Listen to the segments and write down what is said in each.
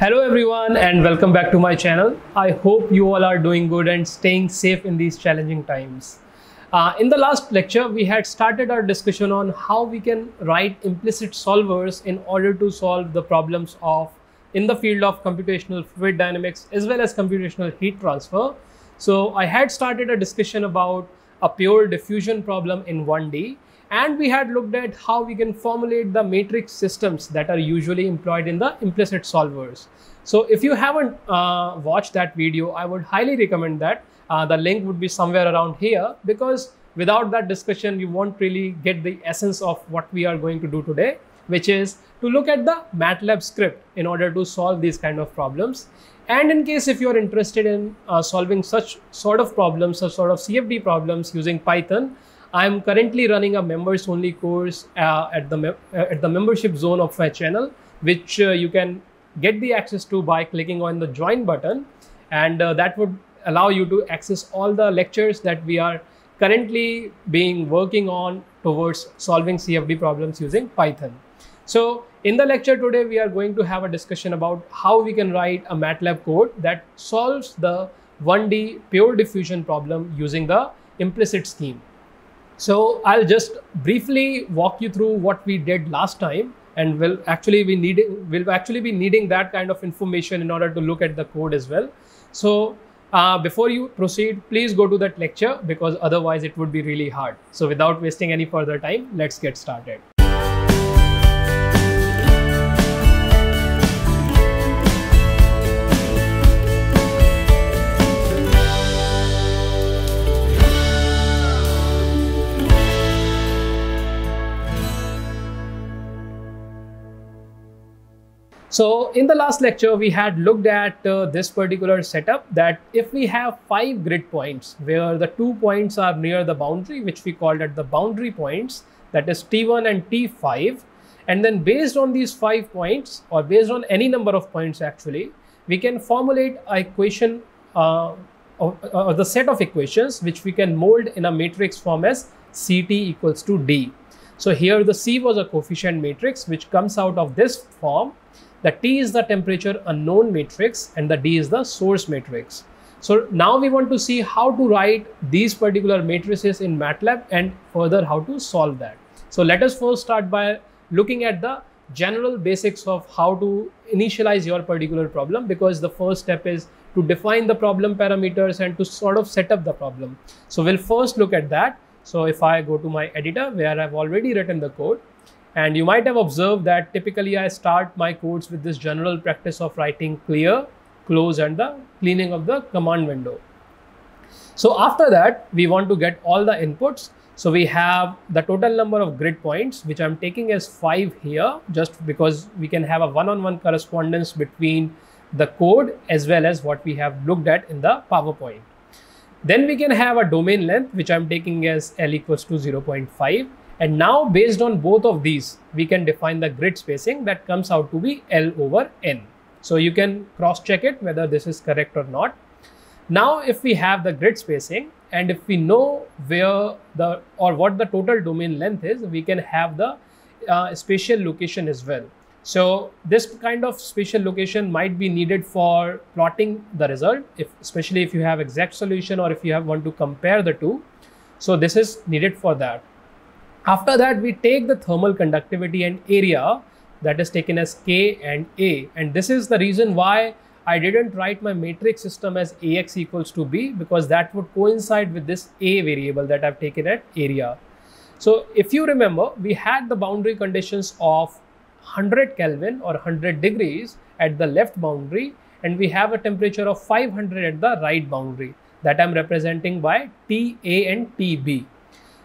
Hello everyone and welcome back to my channel. I hope you all are doing good and staying safe in these challenging times. In the last lecture, we had started our discussion on how we can write implicit solvers in order to solve the problems in the field of computational fluid dynamics as well as computational heat transfer. So I had started a discussion about a pure diffusion problem in 1D, and we had looked at how we can formulate the matrix systems that are usually employed in the implicit solvers. So if you haven't watched that video, I would highly recommend that. The link would be somewhere around here, because without that discussion, you won't really get the essence of what we are going to do today, which is to look at the MATLAB script in order to solve these kind of problems. And in case if you're interested in solving such sort of problems or sort of CFD problems using Python, I'm currently running a members only course at the membership zone of my channel, which you can get the access to by clicking on the join button, and that would allow you to access all the lectures that we are currently working on towards solving CFD problems using Python. So in the lecture today, we are going to have a discussion about how we can write a MATLAB code that solves the 1D pure diffusion problem using the implicit scheme. So I'll just briefly walk you through what we did last time, and we'll actually be needing that kind of information in order to look at the code as well. So before you proceed, please go to that lecture, because otherwise it would be really hard. So without wasting any further time, let's get started. So in the last lecture, we had looked at this particular setup, that if we have 5 grid points where the 2 points are near the boundary, which we called at the boundary points, that is T1 and T5, and then based on these 5 points, or based on any number of points actually, we can formulate an equation or the set of equations which we can mold in a matrix form as CT equals to D. So here the C was a coefficient matrix which comes out of this form. The T is the temperature unknown matrix and the D is the source matrix. So now we want to see how to write these particular matrices in MATLAB and further how to solve that. So let us first start by looking at the general basics of how to initialize your particular problem, because the first step is to define the problem parameters and to sort of set up the problem. So we'll first look at that. So if I go to my editor where I've already written the code, and you might have observed that typically I start my codes with this general practice of writing clear, close, and the cleaning of the command window. So after that, we want to get all the inputs. So we have the total number of grid points, which I'm taking as 5 here, just because we can have a one-on-one correspondence between the code as well as what we have looked at in the PowerPoint. Then we can have a domain length, which I'm taking as L equals to 0.5. And now based on both of these, we can define the grid spacing that comes out to be L over N. So you can cross check it whether this is correct or not. Now, if we have the grid spacing and if we know where the or what the total domain length is, we can have the spatial location as well. So this kind of spatial location might be needed for plotting the result, especially if you have exact solution or if you want to compare the two. So this is needed for that. After that, we take the thermal conductivity and area, that is taken as K and A. And this is the reason why I didn't write my matrix system as AX equals to B, because that would coincide with this A variable that I've taken at area. So if you remember, we had the boundary conditions of 100 Kelvin or 100 degrees at the left boundary, and we have a temperature of 500 at the right boundary that I'm representing by TA and TB.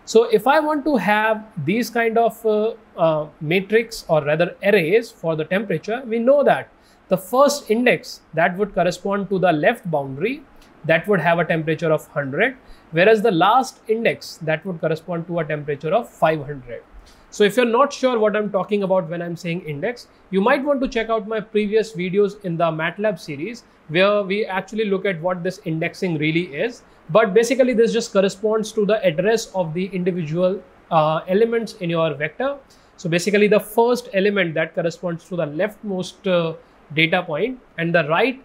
So if I want to have these kind of matrix, or rather arrays for the temperature, we know that the first index that would correspond to the left boundary, that would have a temperature of 100, whereas the last index that would correspond to a temperature of 500. So if you're not sure what I'm talking about when I'm saying index, you might want to check out my previous videos in the MATLAB series, where we actually look at what this indexing really is. But basically this just corresponds to the address of the individual elements in your vector. So basically the first element that corresponds to the leftmost data point, and the right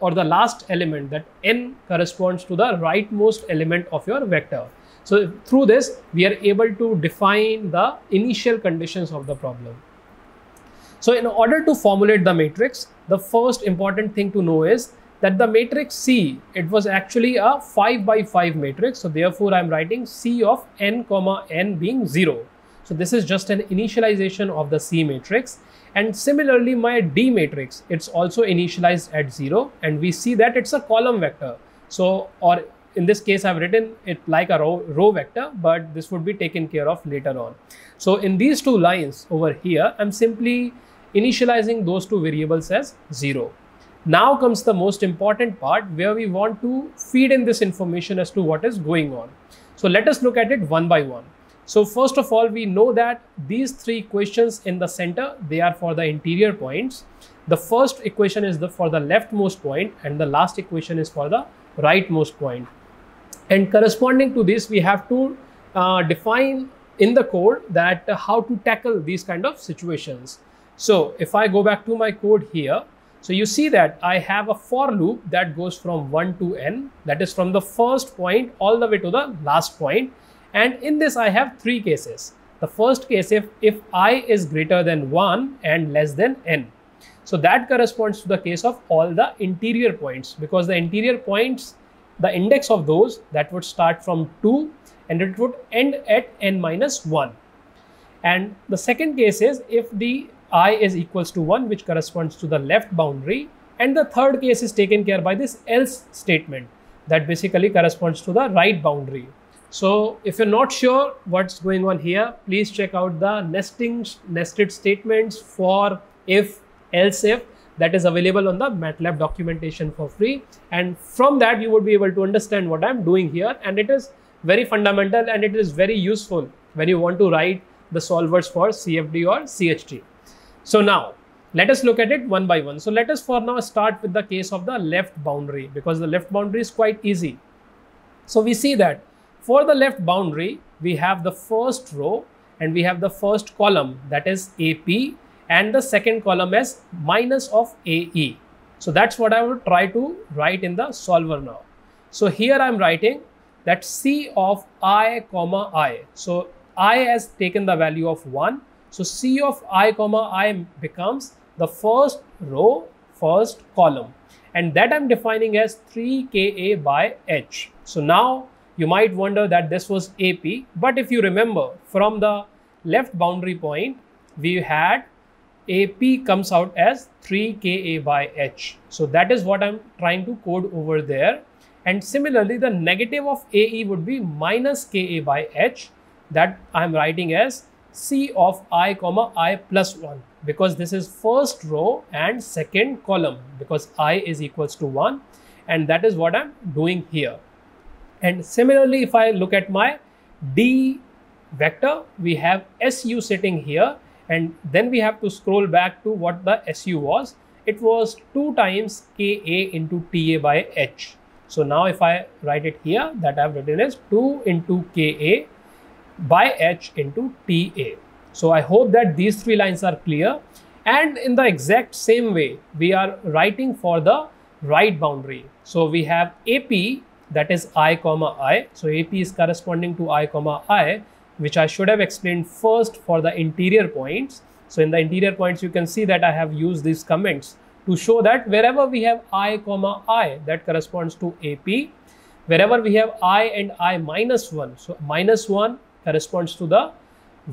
or the last element, that n, corresponds to the rightmost element of your vector. So through this, we are able to define the initial conditions of the problem. So in order to formulate the matrix, the first important thing to know is that the matrix C, it was actually a 5 by 5 matrix. So therefore, I'm writing C of n comma n being 0. So this is just an initialization of the C matrix. And similarly, my D matrix, it's also initialized at 0, and we see that it's a column vector. So, or in this case, I've written it like a row vector, but this would be taken care of later on. So in these two lines over here, I'm simply initializing those two variables as 0. Now comes the most important part, where we want to feed in this information as to what is going on. So let us look at it one by one. So first of all, we know that these three equations in the center, they are for the interior points. The first equation is for the leftmost point, and the last equation is for the rightmost point. And corresponding to this, we have to define in the code that how to tackle these kind of situations. So if I go back to my code here, so you see that I have a for loop that goes from 1 to n, that is from the first point all the way to the last point. And in this, I have three cases. The first case, if I is greater than 1 and less than n. So that corresponds to the case of all the interior points, because the interior points, the index of those, that would start from 2 and it would end at n minus 1. And the second case is if the I is equals to 1, which corresponds to the left boundary. And the third case is taken care by this else statement, that basically corresponds to the right boundary. So if you're not sure what's going on here, please check out the nested statements for if, else if, that is available on the MATLAB documentation for free. And from that, you would be able to understand what I'm doing here. And it is very fundamental, and it is very useful when you want to write the solvers for CFD or CHT. So now let us look at it one by one. So let us for now start with the case of the left boundary, because the left boundary is quite easy. So we see that for the left boundary, we have the first row and we have the first column, that is AP, and the second column as minus of AE. So that's what I will try to write in the solver now. So here I'm writing that C of I comma I. So I has taken the value of 1. So C of I comma I becomes the first row, first column, and that I'm defining as 3 KA by H. So now you might wonder that this was AP, but if you remember, from the left boundary point, we had AP comes out as 3 KA by H. So that is what I'm trying to code over there. And similarly, the negative of AE would be minus KA by H, that I'm writing as C of I comma I plus 1, because this is first row and second column, because I is equals to 1, and that is what I'm doing here. And similarly, if I look at my D vector, we have SU sitting here, and then we have to scroll back to what the SU was. It was 2 times KA into TA by H. So now if I write it here, that I've written is 2 into KA by H into TA. So I hope that these three lines are clear. And in the exact same way, we are writing for the right boundary. So we have AP, that is I comma I. So AP is corresponding to I comma I, which I should have explained first for the interior points. So in the interior points, you can see that I have used these comments to show that wherever we have I comma I, that corresponds to AP. Wherever we have I and I minus 1, so minus 1 corresponds to the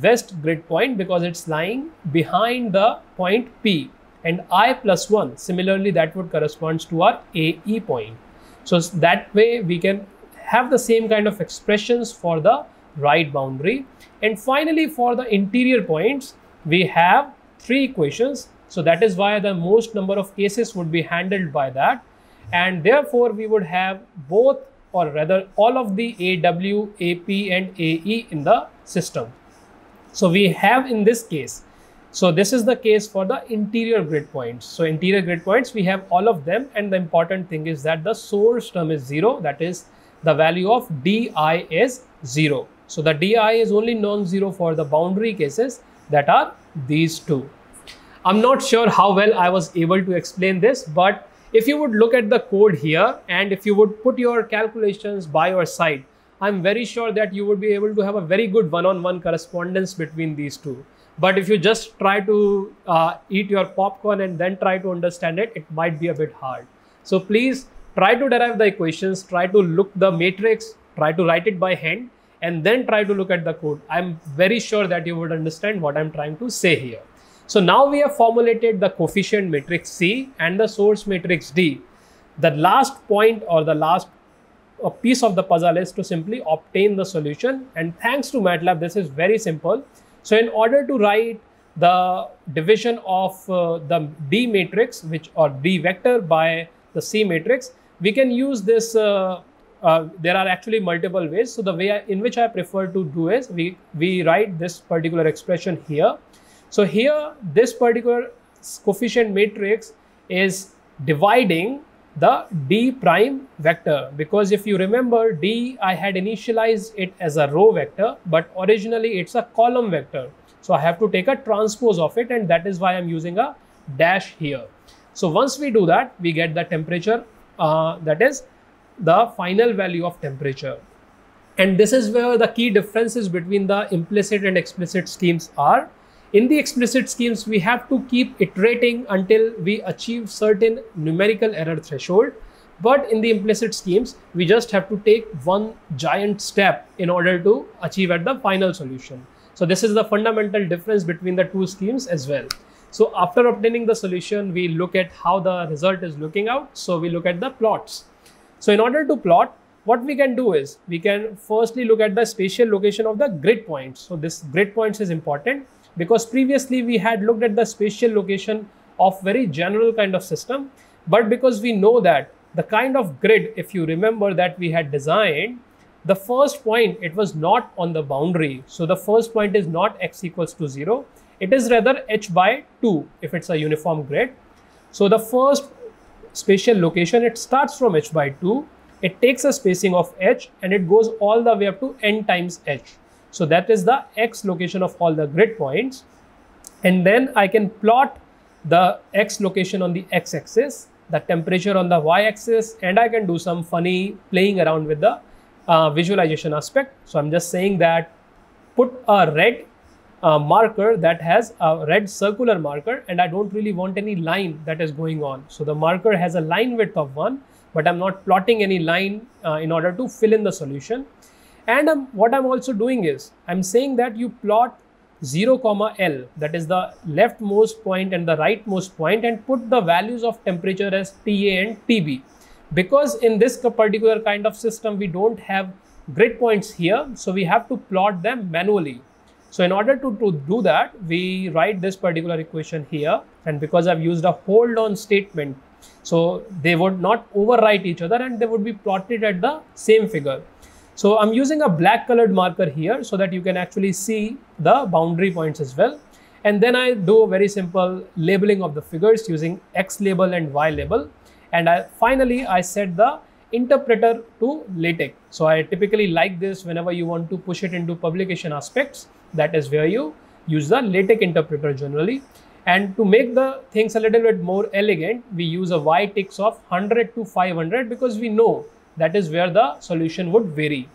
west grid point, because it's lying behind the point P, and I plus 1, similarly, that would correspond to our AE point. So that way we can have the same kind of expressions for the right boundary. And finally, for the interior points, we have three equations. So that is why the most number of cases would be handled by that. And therefore, we would have both, or rather all of the AW, AP and AE in the system. So we have in this case, so this is the case for the interior grid points. So interior grid points, we have all of them. And the important thing is that the source term is 0. That is, the value of DI is 0. So the DI is only non-zero for the boundary cases, that are these two. I'm not sure how well I was able to explain this, but if you would look at the code here and if you would put your calculations by your side, I'm very sure that you would be able to have a very good one-on-one correspondence between these two. But if you just try to eat your popcorn and then try to understand it, it might be a bit hard. So please try to derive the equations, try to look the matrix, try to write it by hand, and then try to look at the code. I'm very sure that you would understand what I'm trying to say here. So now we have formulated the coefficient matrix C and the source matrix D. The last point or the last piece of the puzzle is to simply obtain the solution, and thanks to MATLAB this is very simple. So in order to write the division of the D matrix or D vector by the C matrix, we can use this there are actually multiple ways. So the way in which I prefer to do is we write this particular expression here. So here this particular coefficient matrix is dividing the D prime vector, because if you remember D, I had initialized it as a row vector, but originally it's a column vector. So I have to take a transpose of it, and that is why I'm using a dash here. So once we do that, we get the temperature, that is the final value of temperature. And this is where the key differences between the implicit and explicit schemes are. In the explicit schemes, we have to keep iterating until we achieve certain numerical error threshold. But in the implicit schemes, we just have to take one giant step in order to achieve at the final solution. So this is the fundamental difference between the two schemes as well. So after obtaining the solution, we look at how the result is looking out. So we look at the plots. So in order to plot, what we can do is we can firstly look at the spatial location of the grid points. So this grid points is important, because previously we had looked at the spatial location of very general kind of system, but because we know that the kind of grid, if you remember, that we had designed, the first point, it was not on the boundary. So the first point is not x equals to 0. It is rather h by 2 if it's a uniform grid. So the first spatial location, it starts from h by 2. It takes a spacing of h and it goes all the way up to n times h. So that is the x location of all the grid points. And then I can plot the x location on the x-axis, the temperature on the y-axis, and I can do some funny playing around with the visualization aspect. So I'm just saying that put a red marker that has a red circular marker, and I don't really want any line that is going on. So the marker has a line width of 1, but I'm not plotting any line in order to fill in the solution. And what I'm also doing is, I'm saying that you plot 0, L, that is the leftmost point and the rightmost point, and put the values of temperature as TA and TB. Because in this particular kind of system, we don't have grid points here, so we have to plot them manually. So in order to do that, we write this particular equation here. And because I've used a hold on statement, so they would not overwrite each other and they would be plotted at the same figure. So I'm using a black colored marker here so that you can actually see the boundary points as well. And then I do a very simple labeling of the figures using X label and Y label. And finally I set the interpreter to LaTeX. So I typically like this whenever you want to push it into publication aspects. That is where you use the LaTeX interpreter generally. And to make the things a little bit more elegant, we use a y-tix of 100 to 500 because we know that is where the solution would vary.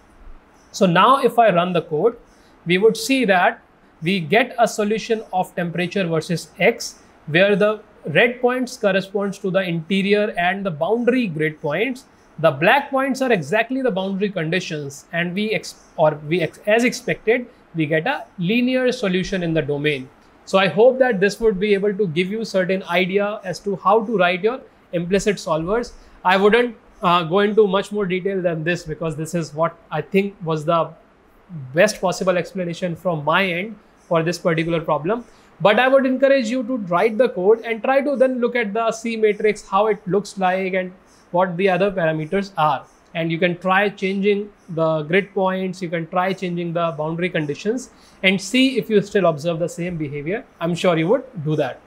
So now if I run the code, we would see that we get a solution of temperature versus x, where the red points corresponds to the interior and the boundary grid points. The black points are exactly the boundary conditions, and as expected, we get a linear solution in the domain. So I hope that this would be able to give you certain idea as to how to write your implicit solvers. I wouldn't go into much more detail than this, because this is what I think was the best possible explanation from my end for this particular problem. But I would encourage you to write the code and try to then look at the C matrix, how it looks like and what the other parameters are. And you can try changing the grid points, you can try changing the boundary conditions and see if you still observe the same behavior. I'm sure you would do that.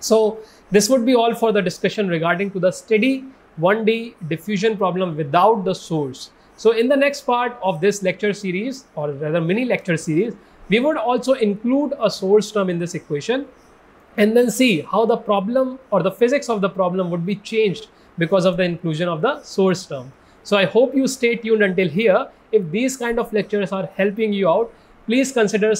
So this would be all for the discussion regarding to the steady 1D diffusion problem without the source. So in the next part of this lecture series, or rather mini lecture series, we would also include a source term in this equation, and then see how the problem or the physics of the problem would be changed because of the inclusion of the source term. So I hope you stay tuned until here. If these kind of lectures are helping you out, please consider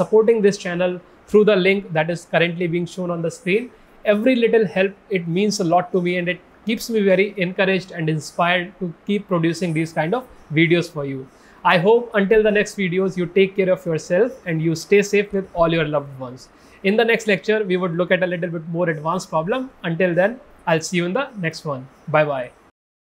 supporting this channel through the link that is currently being shown on the screen. Every little help, it means a lot to me, and it keeps me very encouraged and inspired to keep producing these kind of videos for you. I hope until the next videos, you take care of yourself and you stay safe with all your loved ones. In the next lecture, we would look at a little bit more advanced problem. Until then, I'll see you in the next one. Bye-bye.